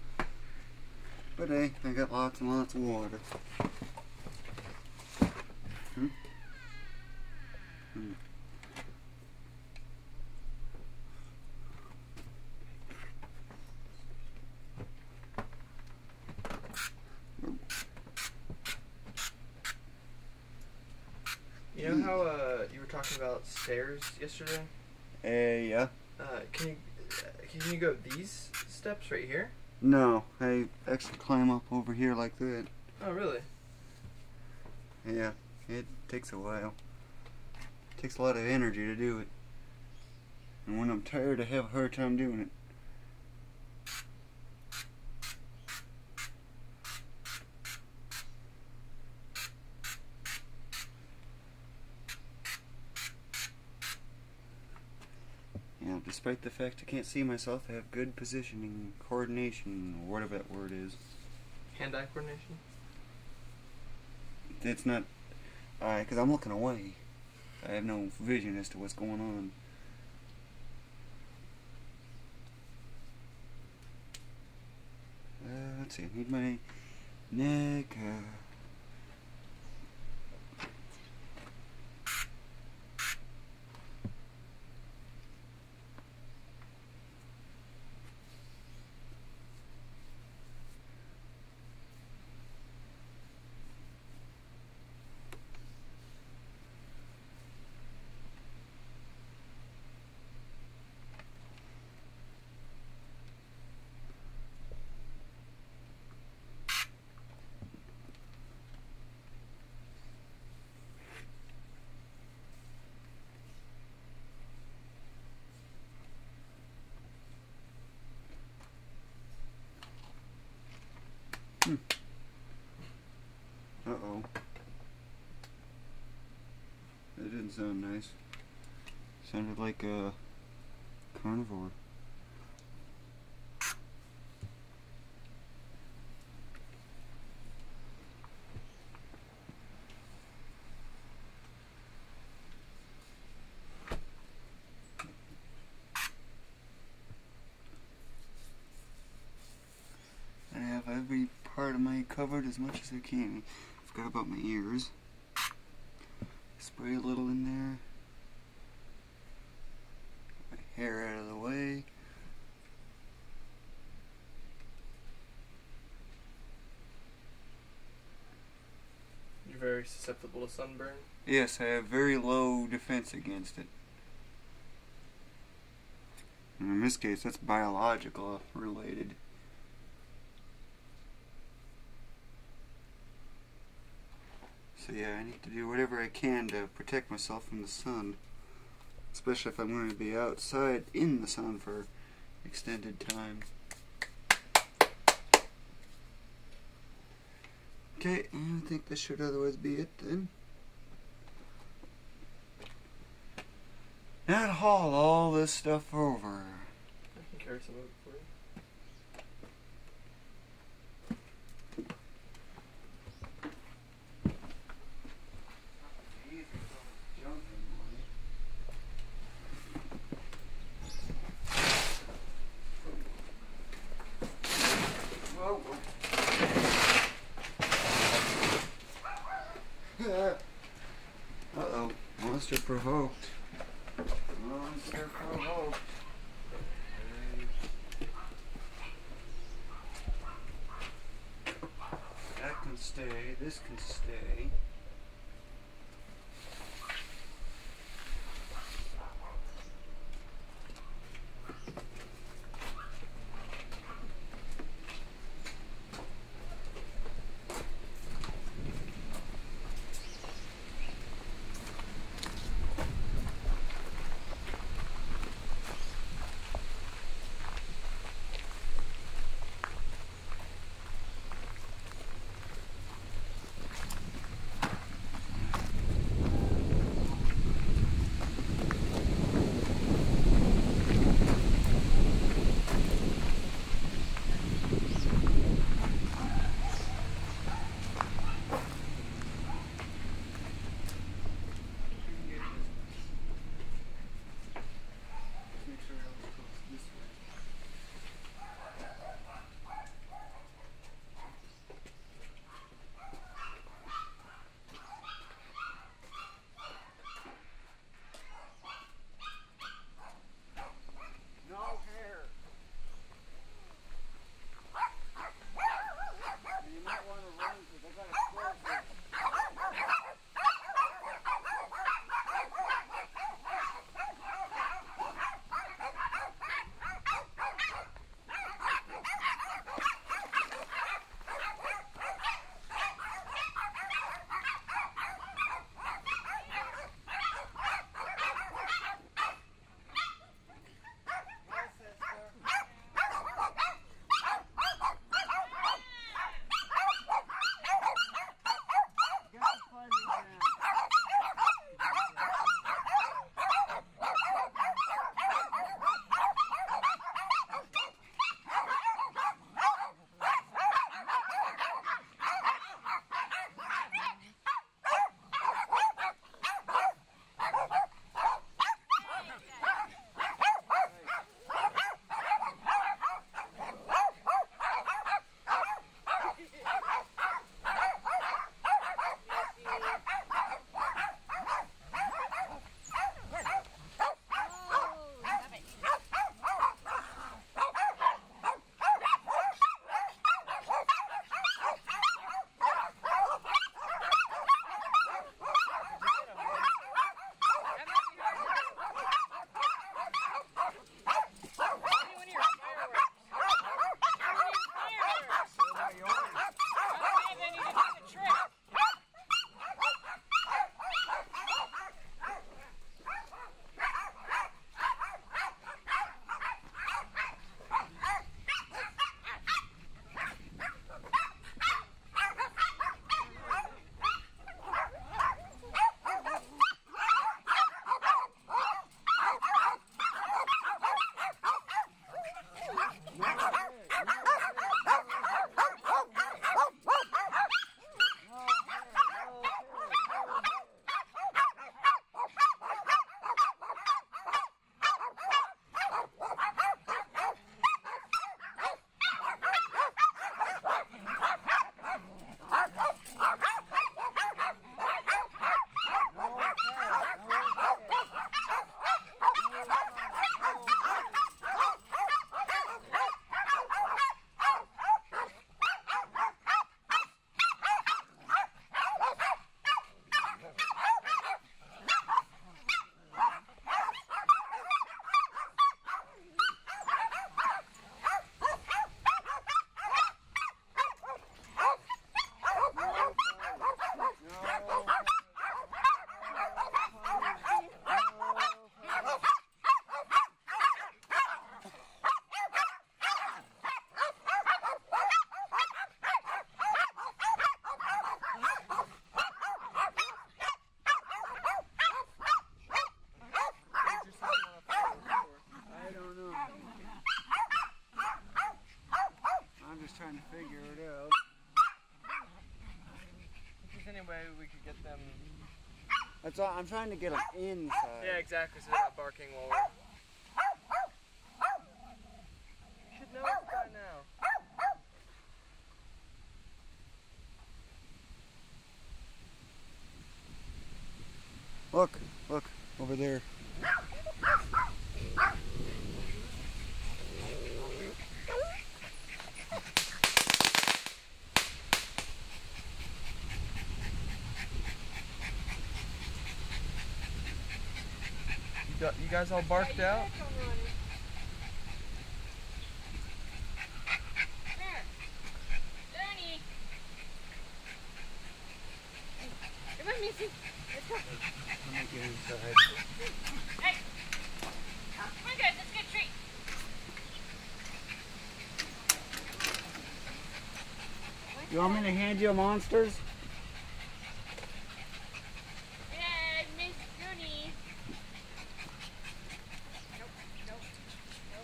but hey, I got lots and lots of water. Hmm? Hmm. You know how uh, you were talking about stairs yesterday? Uh, yeah. Uh, can you Can you go these steps right here? No, I actually climb up over here like that. Oh, really? Yeah, it takes a while. It takes a lot of energy to do it. And when I'm tired, I have a hard time doing it. Despite the fact I can't see myself, I have good positioning, coordination, or whatever that word is. Hand-eye coordination? It's not... Because uh, I'm looking away. I have no vision as to what's going on. Uh, let's see, I need my neck... Uh, things sound nice. Sounded like a carnivore. I have every part of my covered as much as I can. Forgot about my ears. Spray a little in there. My hair out of the way. You're very susceptible to sunburn? Yes, I have very low defense against it. And in this case, that's biological related. So yeah, I need to do whatever I can to protect myself from the sun, especially if I'm going to be outside in the sun for extended time. Okay, I think this should otherwise be it then. Now to haul all this stuff over. I can carry some of it for you. Uh-oh, Monster Pro Ho. Monster Pro Ho. That can stay, this can stay. could get them. That's all. I'm trying to get them inside. Yeah, exactly. So they're not barking while we're. You should know it by now. Look, look, over there. You guys all barked out? Hey! Come on guys, let's get a treat! You want me to hand you a monsters? Yeah, Miss Goonie! Nope, nope, nope. No.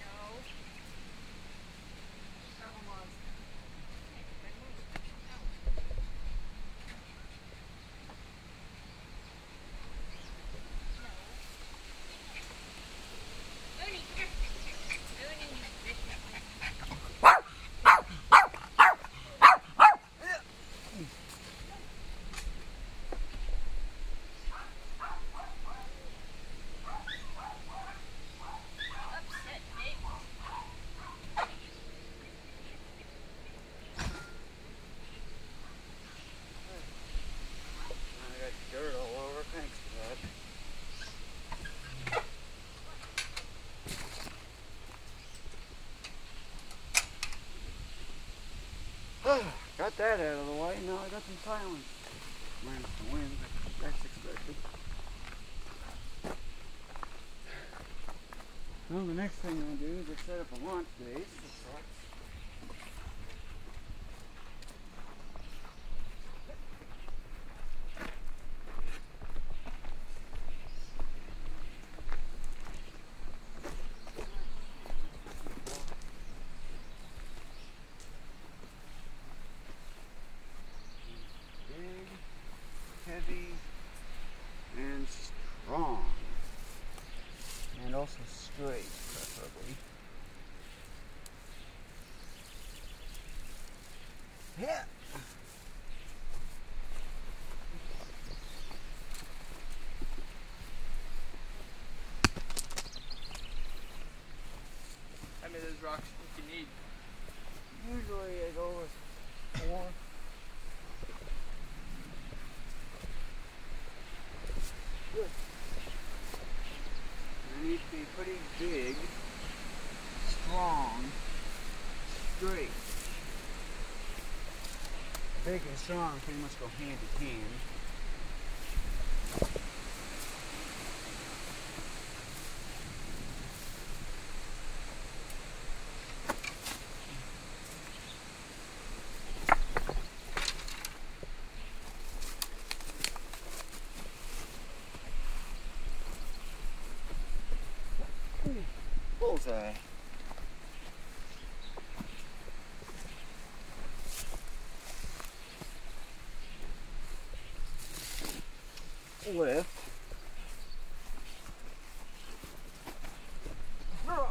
No. Not a monster. Got that out of the way. Now I got some silence. Minus the wind, that's expected. Well, the next thing I'll do is I'll set up a launch base. Heavy and strong, and also straight, preferably. Yeah. How many of those rocks do you need? Usually, I go with four. Good. They need to be pretty big, strong, straight. Big and strong pretty much go hand in hand. Bullseye. Lift. Throw.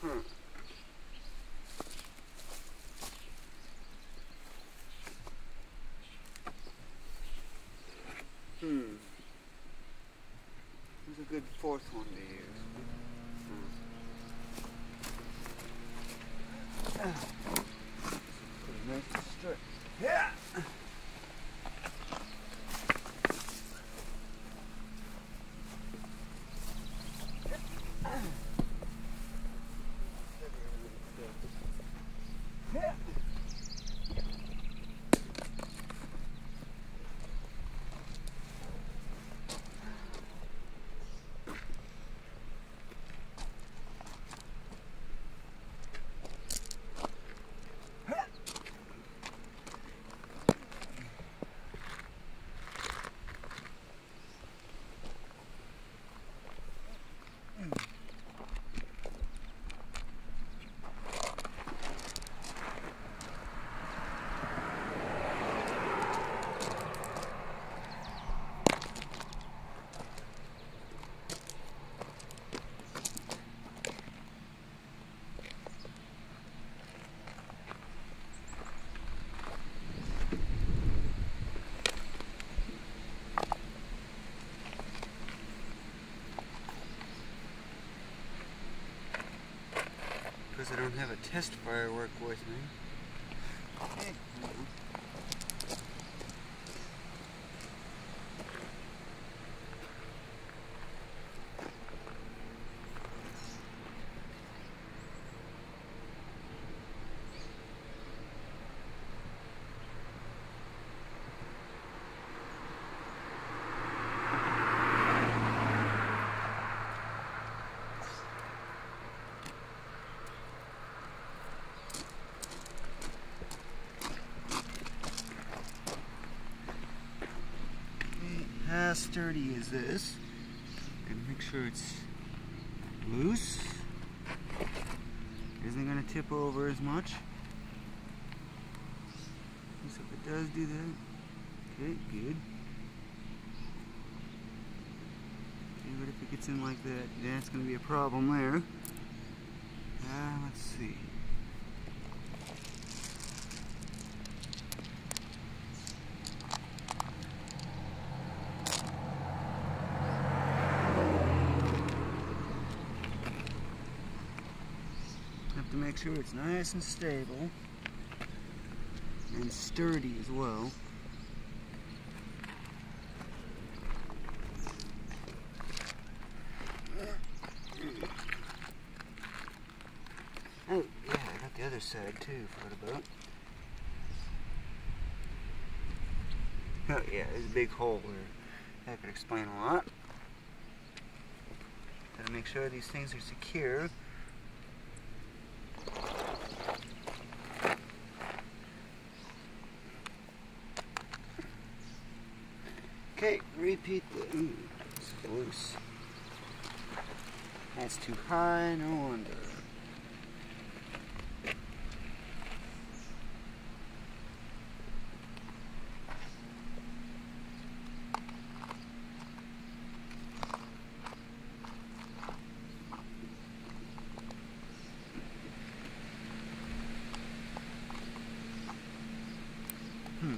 Hmm. Hmm. There's a good fourth one to use. Hmm. Pretty nice and straight. Yeah! because I don't have a test firework with me. Okay. How sturdy is this? And make sure it's loose. Isn't going to tip over as much. So if it does do that, okay, good. Okay, but if it gets in like that, that's going to be a problem there. Ah, uh, let's see. To make sure it's nice and stable and sturdy as well. Oh, yeah, I got the other side too, forgot about. Oh, yeah, there's a big hole there. That could explain a lot. Gotta make sure these things are secure. Okay, repeat the, ooh, it's loose. That's too high, no wonder. Hmm.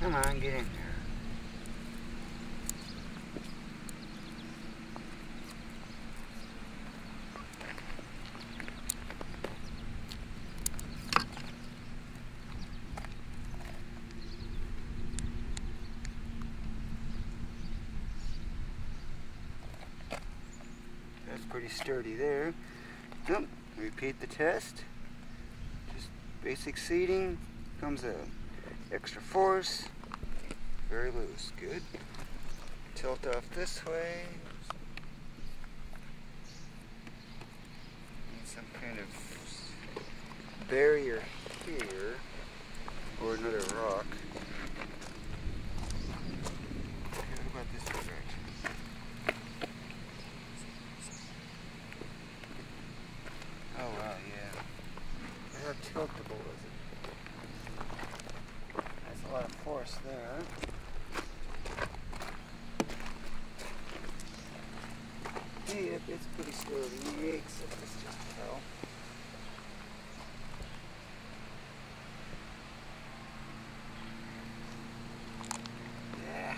Come on, get in there. That's pretty sturdy there. Nope. Repeat the test. Just basic seating comes out. Extra force. Very loose, good. Tilt off this way. Need some kind of barrier here, or another rock. What about this direction? Oh wow, yeah. How tiltable is it? A lot of force there. Yep, it's pretty sturdy, except it's just fell. Yeah,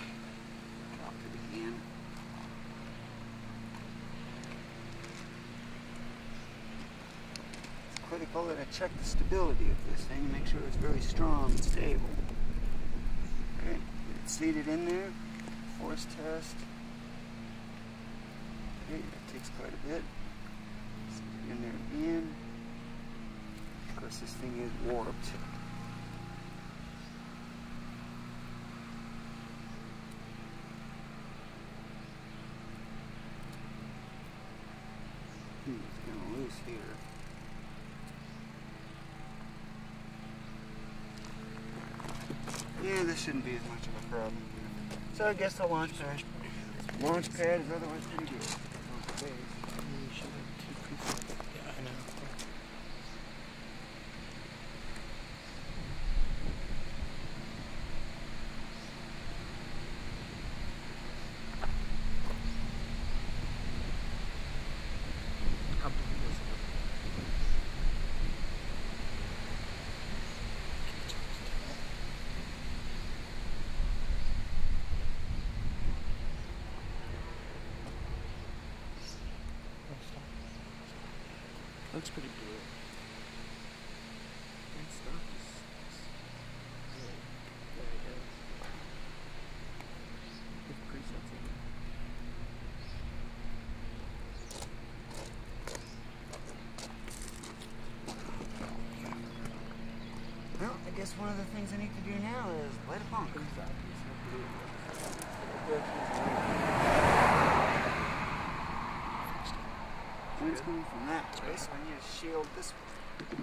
drop it again. It's critical that I check the stability of this thing, make sure it's very strong and stable. Seated in there, force test. Okay, that takes quite a bit. Seat it in there again. Of course, this thing is warped. Hmm, it's kind of loose here. Yeah, this shouldn't be as much of a problem. So I guess the launch pad, launch pad is otherwise pretty good. Okay. Yeah, I know. Looks pretty blue. That stuff is really very good. Good presets in it. Well, I guess one of the things I need to do now is play the punk. Wind's coming from that way, so I need to shield this one.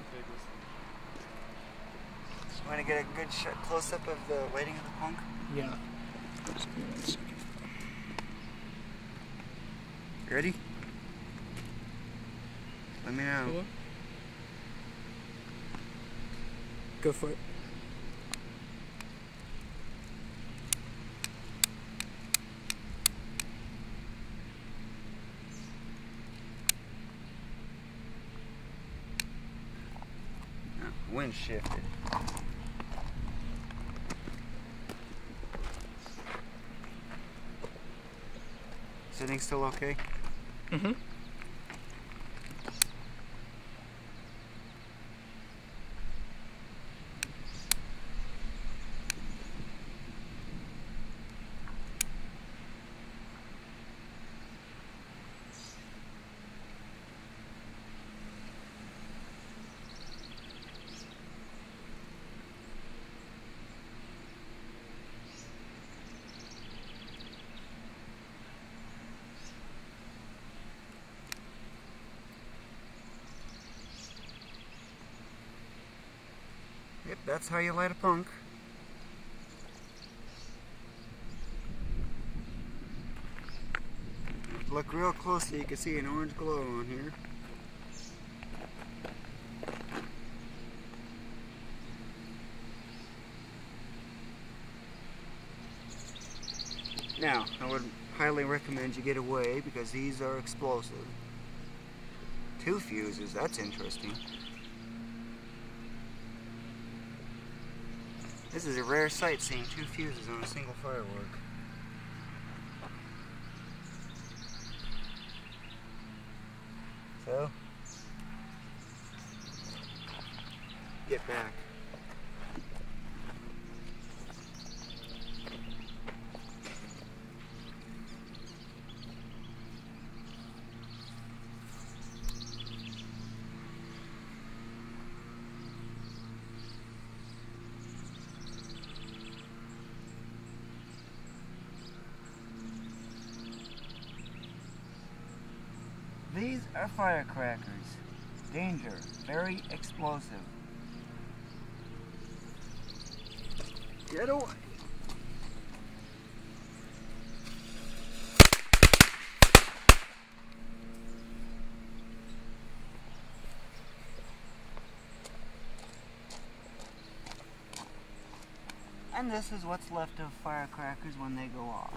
You want to get a good shot, close up of the lighting of the punk? Yeah. You ready? Let me know. Hello? Go for it. Wind shifted. Is everything still okay? Mm-hmm. Yep, that's how you light a punk. Look real closely, you can see an orange glow on here. Now, I would highly recommend you get away because these are explosive. Two fuses, that's interesting. This is a rare sight, seeing two fuses on a single firework. So, get back. These are firecrackers. Danger, very explosive. Get away! And this is what's left of firecrackers when they go off.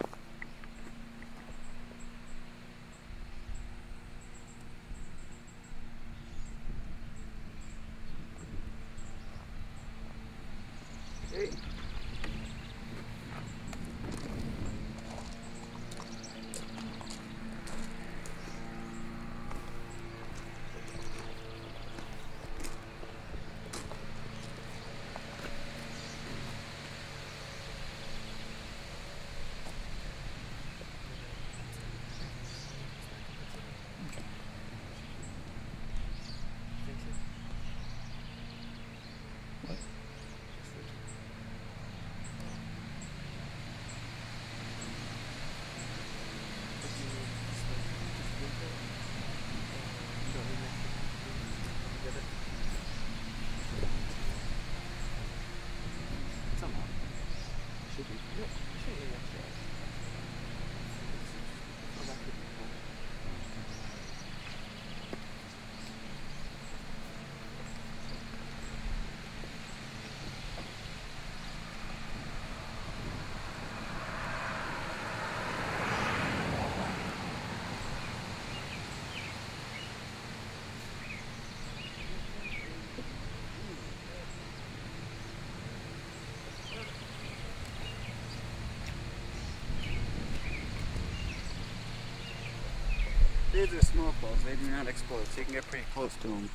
These are small balls, they do not explode, so you can get pretty close to them.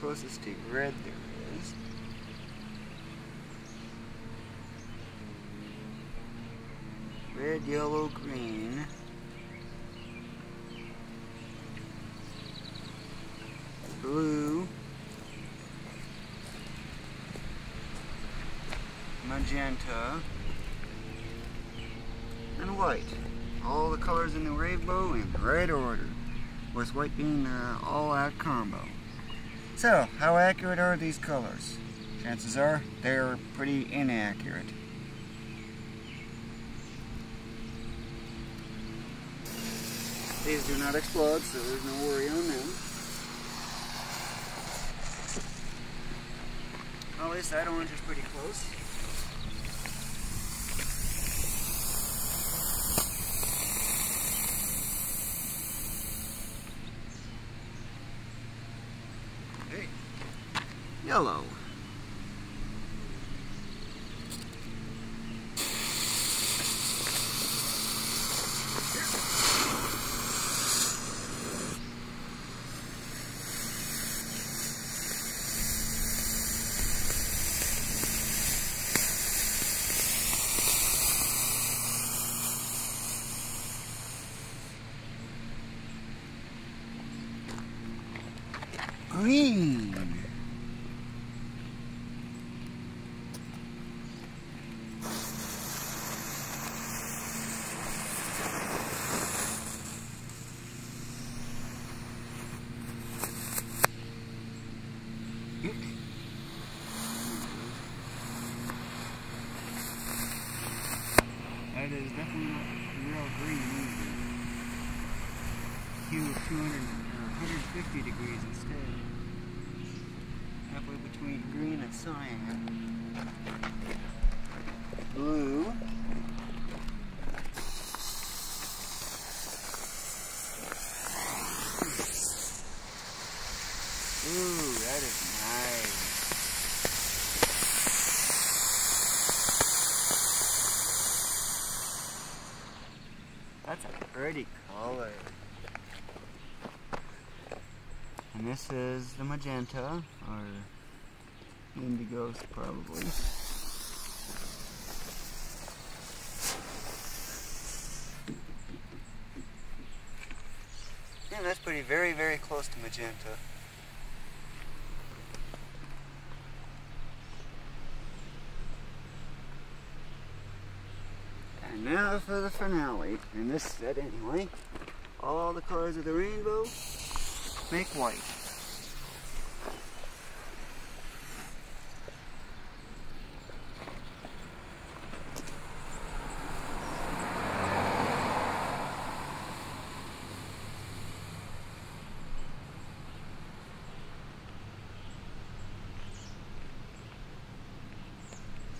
Closest to red there is. Red, yellow, green. Blue. Magenta. And white. All the colors in the rainbow in the right order, with white being the all-out combo. So, how accurate are these colors? Chances are, they're pretty inaccurate. These do not explode, so there's no worry on them. Well, this side orange is pretty close. Yellow. Green. That is definitely not real green either. Hue of two hundred, or one hundred fifty degrees instead. Halfway between green and cyan. Blue. Ooh, that is nice. That's a pretty color. And this is the magenta, or indigos probably. Yeah, that's pretty very, very close to magenta. And now for the finale, in this set anyway, all the colors of the rainbow make white.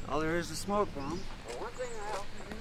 So all there is is smoke bomb. But one thing I often do.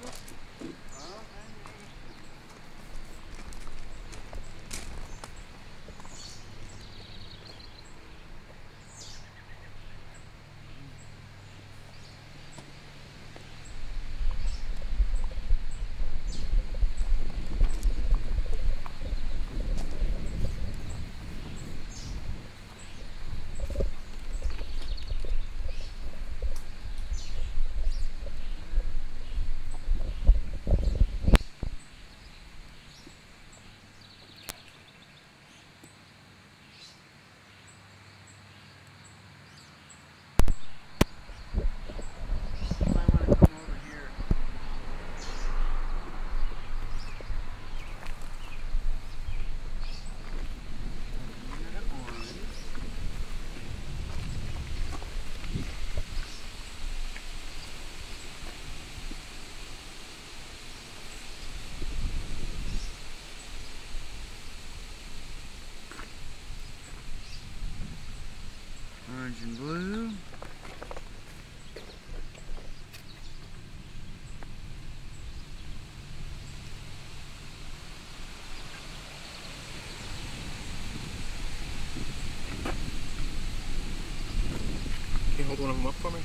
one of them up for me?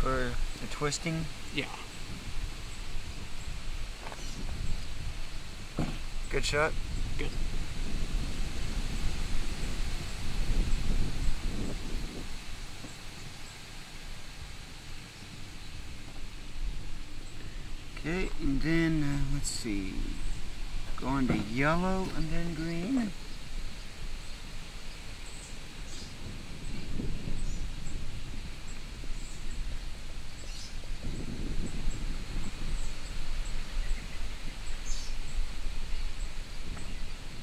For the twisting? Yeah. Good shot? Good. Okay, and then uh, let's see. Going to yellow and then green.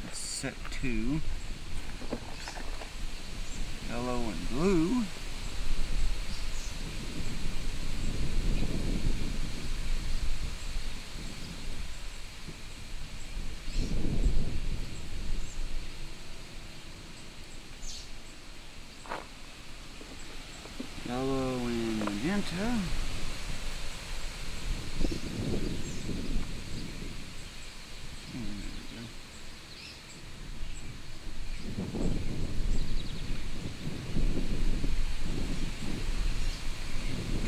Let's set two. Yellow and blue. Yellow and magenta.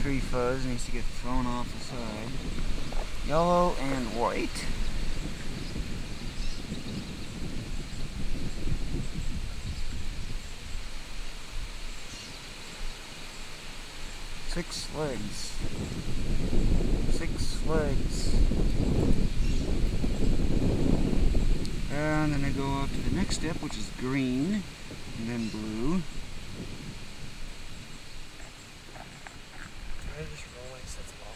Tree fuzz needs to get thrown off the side. Yellow and white. Six legs. Six legs. And then I go up to the next step, which is green, and then blue. Can I just roll like that's a lot?